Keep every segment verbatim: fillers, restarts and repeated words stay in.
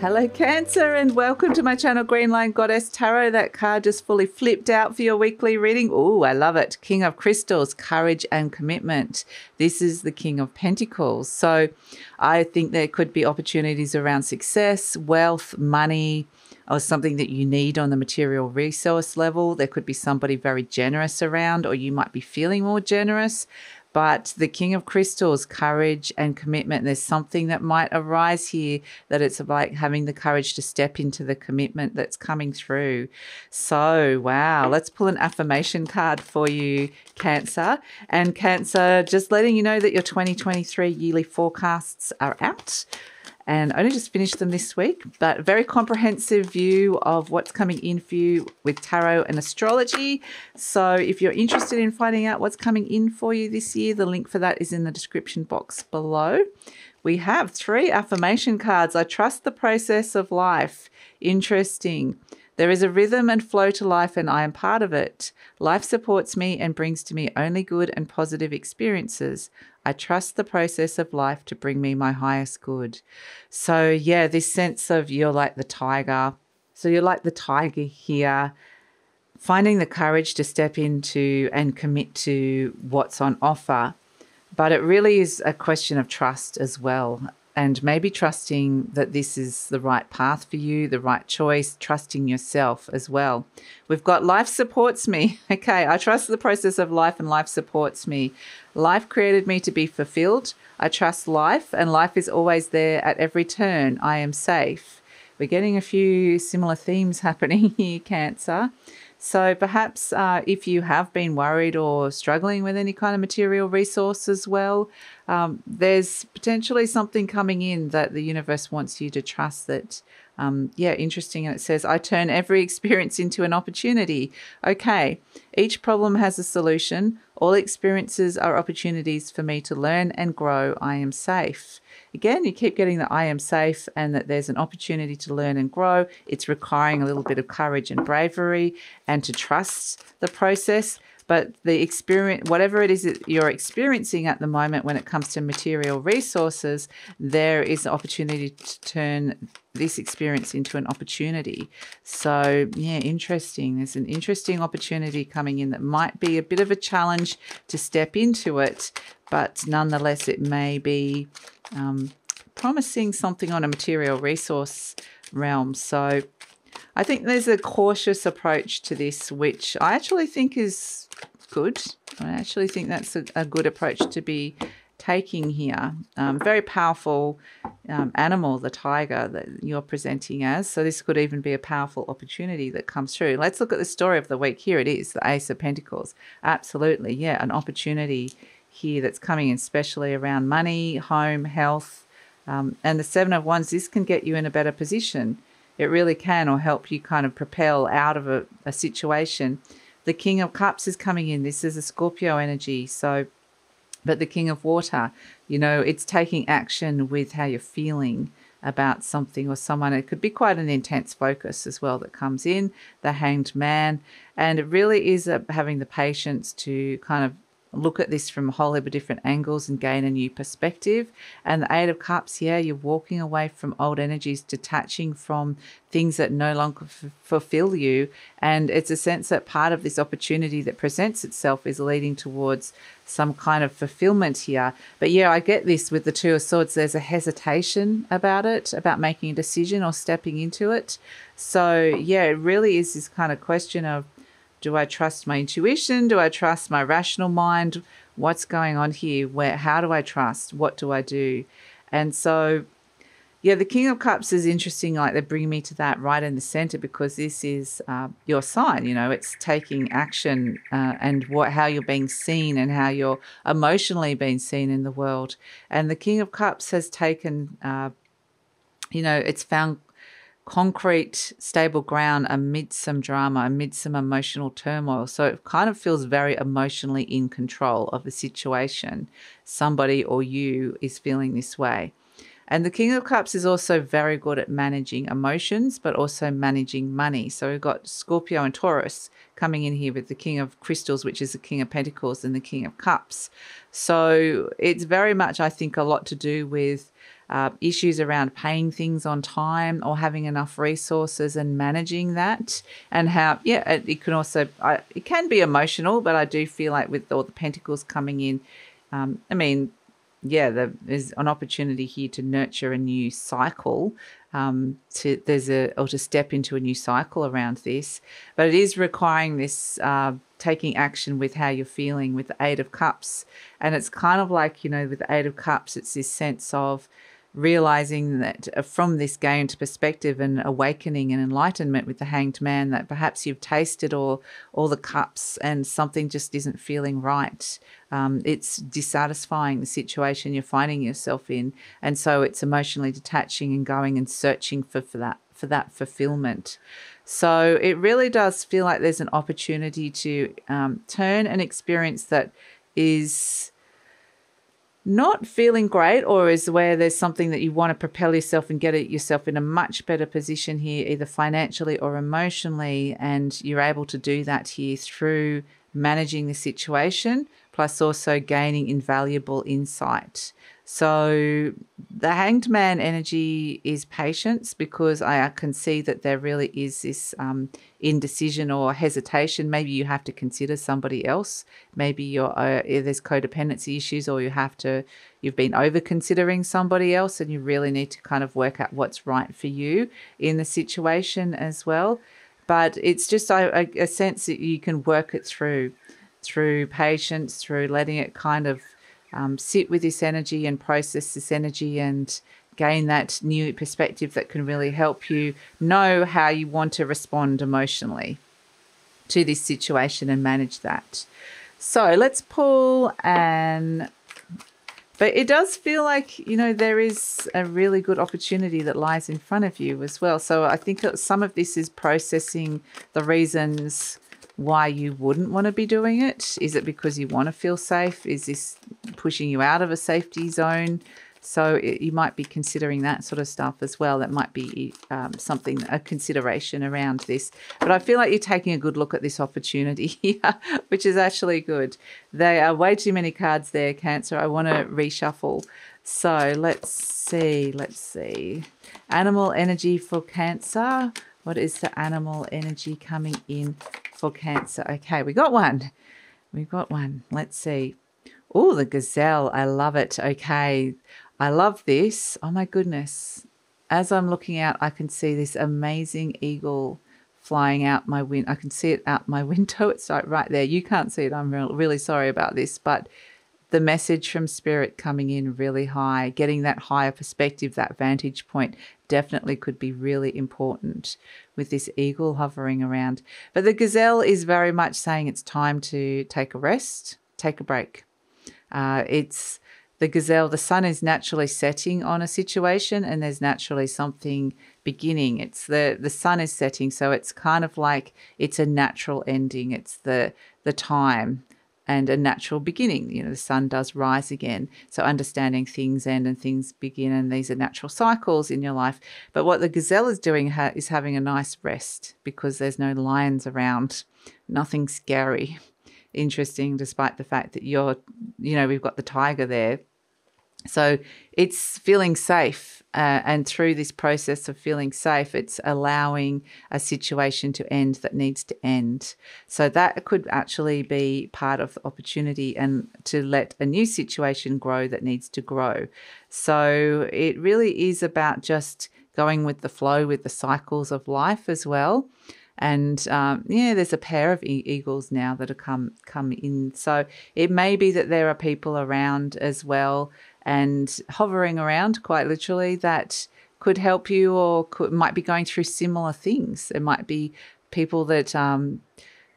Hello Cancer, and welcome to my channel Green Line Goddess Tarot. That card just fully flipped out for your weekly reading. Oh, I love it. King of Crystals, courage and commitment. This is the King of Pentacles. So I think there could be opportunities around success, wealth, money, or something that you need on the material resource level. There could be somebody very generous around, or you might be feeling more generous. But the King of Crystals, courage and commitment, there's something that might arise here that it's like having the courage to step into the commitment that's coming through. So, wow, let's pull an affirmation card for you, Cancer. And Cancer, just letting you know that your twenty twenty-three yearly forecasts are out. And I only just finished them this week, but a very comprehensive view of what's coming in for you with tarot and astrology. So if you're interested in finding out what's coming in for you this year, the link for that is in the description box below. We have three affirmation cards. I trust the process of life. Interesting. There is a rhythm and flow to life, and I am part of it. Life supports me and brings to me only good and positive experiences. I trust the process of life to bring me my highest good. So, yeah, this sense of you're like the tiger. So you're like the tiger here, finding the courage to step into and commit to what's on offer. But it really is a question of trust as well. And maybe trusting that this is the right path for you, the right choice, trusting yourself as well. We've got life supports me. Okay, I trust the process of life and life supports me. Life created me to be fulfilled. I trust life, and life is always there at every turn. I am safe. We're getting a few similar themes happening here, Cancer. So perhaps uh, if you have been worried or struggling with any kind of material resource as well, um, there's potentially something coming in that the universe wants you to trust that, um, yeah, interesting. And it says, I turn every experience into an opportunity. Okay, each problem has a solution. All experiences are opportunities for me to learn and grow. I am safe. Again, you keep getting that I am safe and that there's an opportunity to learn and grow. It's requiring a little bit of courage and bravery and to trust the process. But the experience, whatever it is that you're experiencing at the moment when it comes to material resources, there is an opportunity to turn this experience into an opportunity. So, yeah, interesting. There's an interesting opportunity coming in that might be a bit of a challenge to step into it, but nonetheless it may be um, promising something on a material resource realm. So I think there's a cautious approach to this, which I actually think is good. I actually think that's a, a good approach to be taking here. Um, very powerful um, animal, the tiger that you're presenting as. So this could even be a powerful opportunity that comes through. Let's look at the story of the week. Here it is, the Ace of Pentacles. Absolutely, yeah, an opportunity here that's coming in, especially around money, home, health, um, and the Seven of Wands. This can get you in a better position. It really can, or help you kind of propel out of a, a situation. The King of Cups is coming in. This is a Scorpio energy. So, but the King of Water, you know, it's taking action with how you're feeling about something or someone. It could be quite an intense focus as well that comes in, the Hanged Man. And it really is a, having the patience to kind of look at this from a whole heap of different angles and gain a new perspective. And the Eight of Cups, yeah, you're walking away from old energies, detaching from things that no longer f fulfill you. And it's a sense that part of this opportunity that presents itself is leading towards some kind of fulfillment here. But yeah, I get this with the Two of Swords. There's a hesitation about it, about making a decision or stepping into it. So yeah, it really is this kind of question of, do I trust my intuition? Do I trust my rational mind? What's going on here? Where? How do I trust? What do I do? And so, yeah, the King of Cups is interesting. Like, they bring me to that right in the center, because this is uh, your sign. You know, it's taking action uh, and what how you're being seen and how you're emotionally being seen in the world. And the King of Cups has taken, uh, you know, it's found concrete, stable ground amid some drama, amid some emotional turmoil. So it kind of feels very emotionally in control of the situation. Somebody or you is feeling this way. And the King of Cups is also very good at managing emotions, but also managing money. So we've got Scorpio and Taurus coming in here with the King of Crystals, which is the King of Pentacles, and the King of Cups. So it's very much, I think, a lot to do with uh, issues around paying things on time or having enough resources and managing that, and how, yeah, it, it can also, I, it can be emotional, but I do feel like with all the pentacles coming in, um, I mean, yeah, there, there's an opportunity here to nurture a new cycle. Um, to there's a or to step into a new cycle around this, but it is requiring this uh, taking action with how you're feeling with the Eight of Cups, and it's kind of like, you know, with the Eight of Cups, it's this sense of realizing that from this gained perspective and awakening and enlightenment with the Hanged Man, that perhaps you've tasted all all the cups and something just isn't feeling right. Um, it's dissatisfying, the situation you're finding yourself in, and so it's emotionally detaching and going and searching for for that for that fulfillment. So it really does feel like there's an opportunity to um, turn an experience that is not feeling great, or is where there's something that you want to propel yourself and get it yourself in a much better position here, either financially or emotionally, and you're able to do that here through managing the situation, plus also gaining invaluable insight. So the Hanged Man energy is patience, because I can see that there really is this um, indecision or hesitation. Maybe you have to consider somebody else. Maybe you're, uh, there's codependency issues, or you have to, you've been over considering somebody else, and you really need to kind of work out what's right for you in the situation as well. But it's just a, a sense that you can work it through, through patience, through letting it kind of Um, sit with this energy and process this energy and gain that new perspective that can really help you know how you want to respond emotionally to this situation and manage that. So let's pull and... But it does feel like, you know, there is a really good opportunity that lies in front of you as well. So I think that some of this is processing the reasons why you wouldn't want to be doing it. Is it because you want to feel safe? Is this pushing you out of a safety zone? So it, you might be considering that sort of stuff as well. That might be um, something, a consideration around this. But I feel like you're taking a good look at this opportunity here, which is actually good. There are way too many cards there, Cancer. I want to reshuffle. So let's see, let's see. Animal energy for Cancer. What is the animal energy coming in for Cancer? Okay, we got one. We've got one. Let's see. Oh, the gazelle. I love it. Okay. I love this. Oh my goodness. As I'm looking out, I can see this amazing eagle flying out my window. I can see it out my window. It's like right there. You can't see it. I'm re really sorry about this, but the message from Spirit coming in really high, getting that higher perspective, that vantage point definitely could be really important with this eagle hovering around. But the gazelle is very much saying it's time to take a rest, take a break. Uh, it's the gazelle, the sun is naturally setting on a situation, and there's naturally something beginning. It's the, the sun is setting, so it's kind of like it's a natural ending. It's the, the time and a natural beginning. You know, the sun does rise again. So understanding things end and things begin, and these are natural cycles in your life. But what the gazelle is doing ha is having a nice rest, because there's no lions around, nothing scary. Interesting, despite the fact that you're, you know, we've got the tiger there. So it's feeling safe, uh, and through this process of feeling safe, it's allowing a situation to end that needs to end. So that could actually be part of the opportunity, and to let a new situation grow that needs to grow. So it really is about just going with the flow, with the cycles of life as well. And, um, yeah, there's a pair of e eagles now that have come, come in. So it may be that there are people around as well and hovering around quite literally that could help you, or could, might be going through similar things. It might be people that um,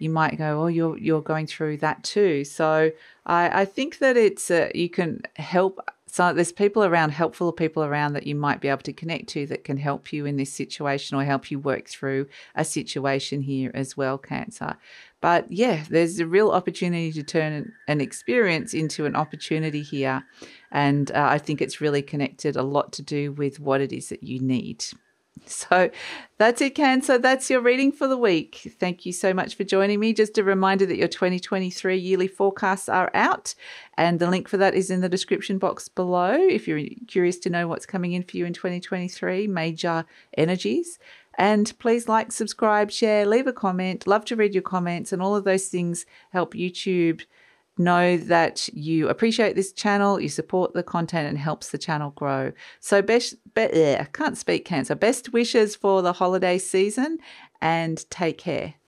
you might go, oh, you're, you're going through that too. So I, I think that it's uh, you can help. So there's people around, helpful people around that you might be able to connect to that can help you in this situation or help you work through a situation here as well, Cancer. But yeah, there's a real opportunity to turn an experience into an opportunity here. And uh, I think it's really connected a lot to do with what it is that you need. So that's it, Cancer. That's your reading for the week. Thank you so much for joining me. Just a reminder that your twenty twenty-three yearly forecasts are out, and the link for that is in the description box below if you're curious to know what's coming in for you in twenty twenty-three, major energies. And please like, subscribe, share, leave a comment. Love to read your comments, and all of those things help YouTube know that you appreciate this channel, you support the content, and helps the channel grow. So best, be, yeah, I can't speak, Cancer. Best wishes for the holiday season, and take care.